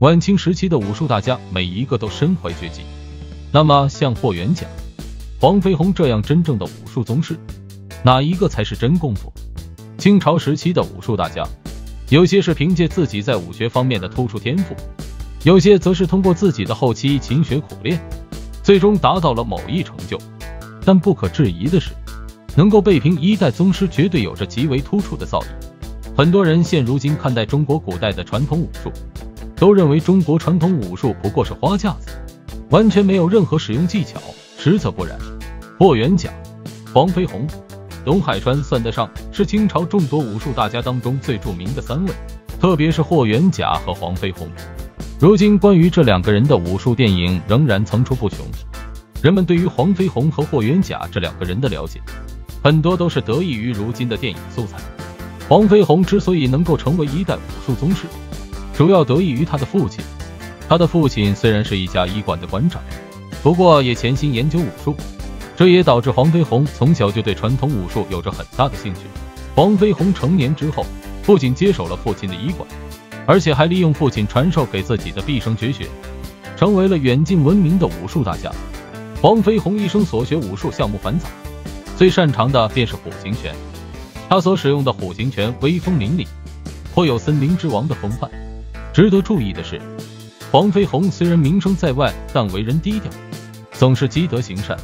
晚清时期的武术大家每一个都身怀绝技。那么像霍元甲、黄飞鸿这样真正的武术宗师，哪一个才是真功夫？清朝时期的武术大家，有些是凭借自己在武学方面的突出天赋，有些则是通过自己的后期勤学苦练，最终达到了某一成就。但不可置疑的是，能够被评一代宗师，绝对有着极为突出的造诣。很多人现如今看待中国古代的传统武术，都认为中国传统武术不过是花架子，完全没有任何使用技巧。实则不然，霍元甲、黄飞鸿、董海川算得上是清朝众多武术大家当中最著名的三位，特别是霍元甲和黄飞鸿。如今关于这两个人的武术电影仍然层出不穷，人们对于黄飞鸿和霍元甲这两个人的了解，很多都是得益于如今的电影素材。黄飞鸿之所以能够成为一代武术宗师，主要得益于他的父亲。他的父亲虽然是一家医馆的馆长，不过也潜心研究武术，这也导致黄飞鸿从小就对传统武术有着很大的兴趣。黄飞鸿成年之后，不仅接手了父亲的医馆，而且还利用父亲传授给自己的毕生绝学，成为了远近闻名的武术大家。黄飞鸿一生所学武术项目繁杂，最擅长的便是虎形拳。他所使用的虎形拳威风凛凛，颇有森林之王的风范。值得注意的是，黄飞鸿虽然名声在外，但为人低调，总是积德行善，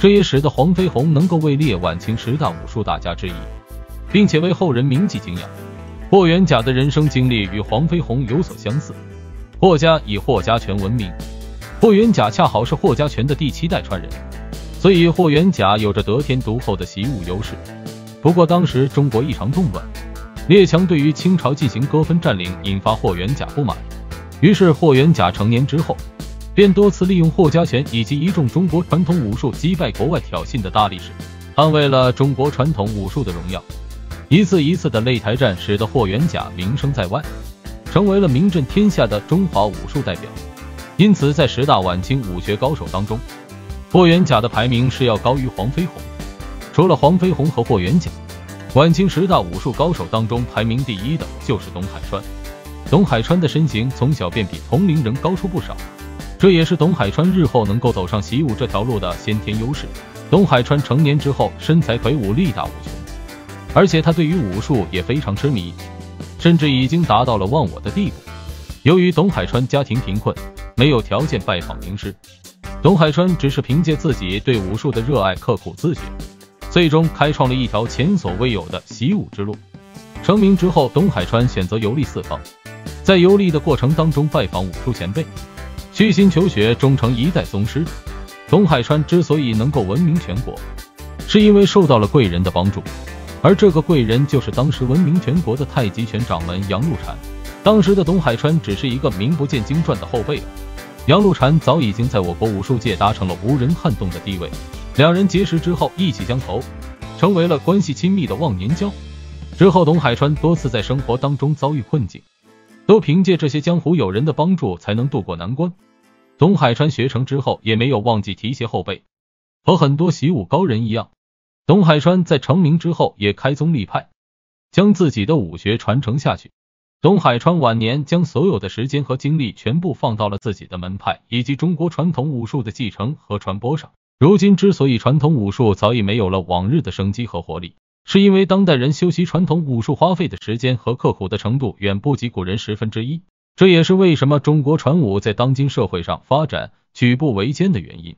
这也使得黄飞鸿能够位列晚清十大武术大家之一，并且为后人铭记敬仰。霍元甲的人生经历与黄飞鸿有所相似，霍家以霍家拳闻名，霍元甲恰好是霍家拳的第7代传人，所以霍元甲有着得天独厚的习武优势。不过当时中国异常动乱，列强对于清朝进行割分占领，引发霍元甲不满，于是霍元甲成年之后，便多次利用霍家拳以及一众中国传统武术击败国外挑衅的大力士，捍卫了中国传统武术的荣耀。一次一次的擂台战使得霍元甲名声在外，成为了名震天下的中华武术代表。因此在10大晚清武学高手当中，霍元甲的排名是要高于黄飞鸿。除了黄飞鸿和霍元甲，晚清10大武术高手当中排名第1的就是董海川。董海川的身形从小便比同龄人高出不少，这也是董海川日后能够走上习武这条路的先天优势。董海川成年之后身材魁梧，力大无穷，而且他对于武术也非常痴迷，甚至已经达到了忘我的地步。由于董海川家庭贫困，没有条件拜访名师，董海川只是凭借自己对武术的热爱，刻苦自学，最终开创了一条前所未有的习武之路。成名之后，董海川选择游历四方，在游历的过程当中拜访武术前辈，虚心求学，终成一代宗师。董海川之所以能够闻名全国，是因为受到了贵人的帮助，而这个贵人就是当时闻名全国的太极拳掌门杨露禅。当时的董海川只是一个名不见经传的后辈，杨露禅早已经在我国武术界达成了无人撼动的地位。两人结识之后一起江投，成为了关系亲密的忘年交。之后董海川多次在生活当中遭遇困境，都凭借这些江湖友人的帮助才能渡过难关。董海川学成之后也没有忘记提携后辈，和很多习武高人一样，董海川在成名之后也开宗立派，将自己的武学传承下去。董海川晚年将所有的时间和精力全部放到了自己的门派以及中国传统武术的继承和传播上。如今之所以传统武术早已没有了往日的生机和活力，是因为当代人修习传统武术花费的时间和刻苦的程度远不及古人1/10，这也是为什么中国传武在当今社会上发展举步维艰的原因。